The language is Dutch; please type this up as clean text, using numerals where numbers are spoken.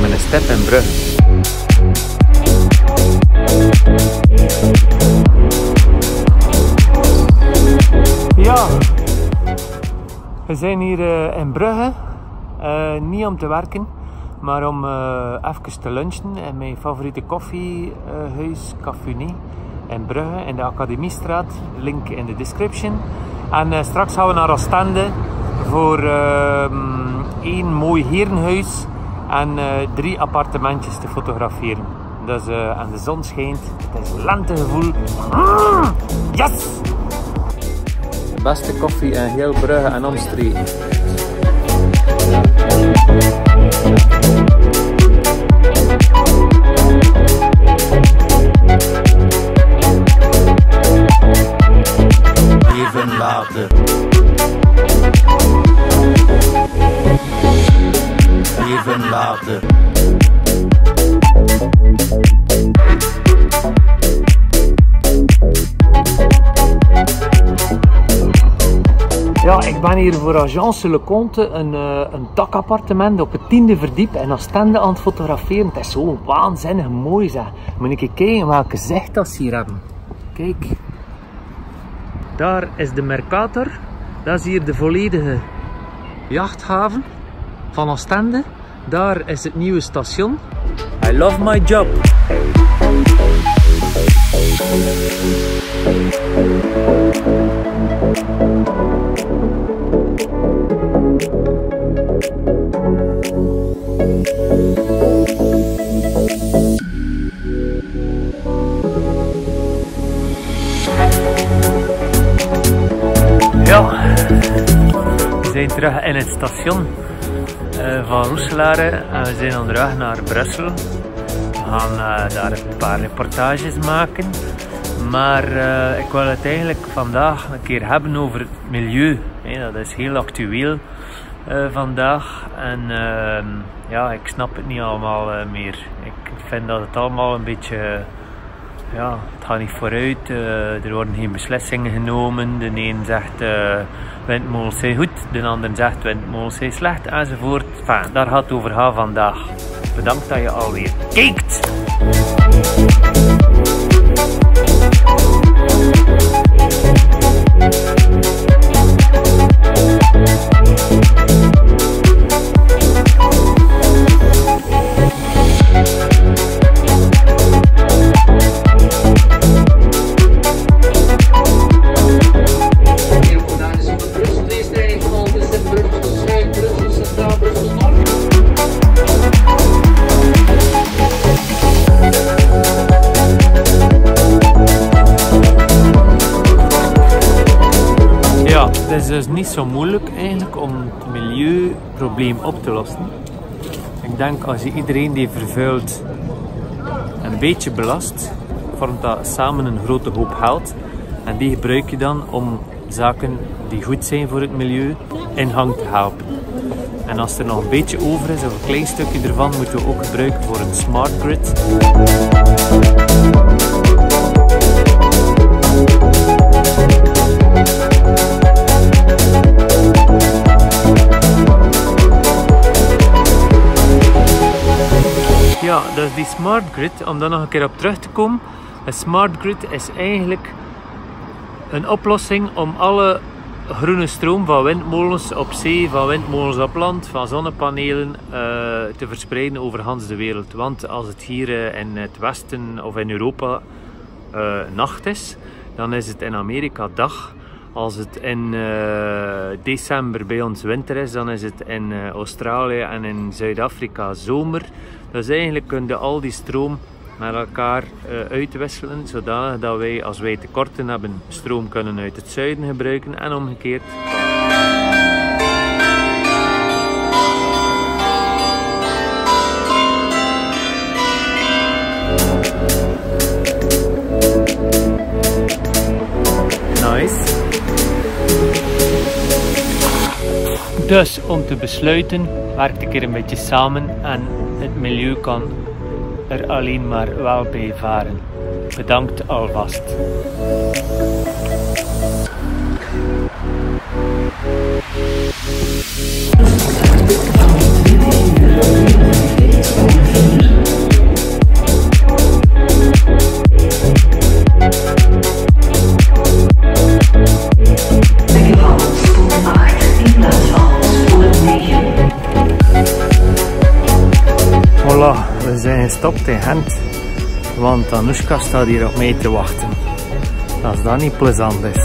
Met een step en brug. Ja, we zijn hier in Brugge. Niet om te werken, maar om even te lunchen in mijn favoriete koffiehuis Cafune in Brugge in de Academiestraat. Link in de description. En straks gaan we naar Oostende voor één mooi herenhuis. En 3 appartementjes te fotograferen. Dus, en de zon schijnt, het is lentegevoel. Yes! De beste koffie in heel Brugge en omstreken. Even later. Even later. Ja, ik ben hier voor Agence Le Comte, een dakappartement op het 10e verdiep in Oostende aan het fotograferen. Het is zo waanzinnig mooi, zeg. Moet ik kijken welke zicht dat ze hier hebben. Kijk. Daar is de Mercator. Dat is hier de volledige jachthaven van Oostende. Daar is het nieuwe station. I love my job. Ja, we zijn terug in het station van Roeselare en we zijn onderweg naar Brussel. We gaan daar een paar reportages maken, maar ik wil het eigenlijk vandaag een keer hebben over het milieu. Dat is heel actueel vandaag en ja, ik snap het niet allemaal meer. Ik vind dat het allemaal een beetje, ja, het gaat niet vooruit, er worden geen beslissingen genomen. De een zegt windmolens zijn goed, de ander zegt windmolens zijn slecht, enzovoort. Enfin, daar gaat het over gaan vandaag. Bedankt dat je alweer kijkt! Het is dus niet zo moeilijk eigenlijk om het milieuprobleem op te lossen. Ik denk als je iedereen die vervuilt een beetje belast, vormt dat samen een grote hoop geld. En die gebruik je dan om zaken die goed zijn voor het milieu in gang te helpen. En als er nog een beetje over is of een klein stukje ervan, moeten we ook gebruiken voor een smart grid. Ja, dus die smart grid, om daar nog een keer op terug te komen. Een smart grid is eigenlijk een oplossing om alle groene stroom van windmolens op zee, van windmolens op land, van zonnepanelen te verspreiden over heel de wereld. Want als het hier in het westen of in Europa nacht is, dan is het in Amerika dag. Als het in december bij ons winter is, dan is het in Australië en in Zuid-Afrika zomer. Dus eigenlijk kun je al die stroom naar elkaar uitwisselen, zodat wij, als wij tekorten hebben, stroom kunnen uit het zuiden gebruiken en omgekeerd. Dus om te besluiten werkte ik er een beetje samen en het milieu kan er alleen maar wel bij varen. Bedankt alvast. We zijn gestopt in Gent, want Anushka staat hier op mij te wachten. Als dat niet plezant is.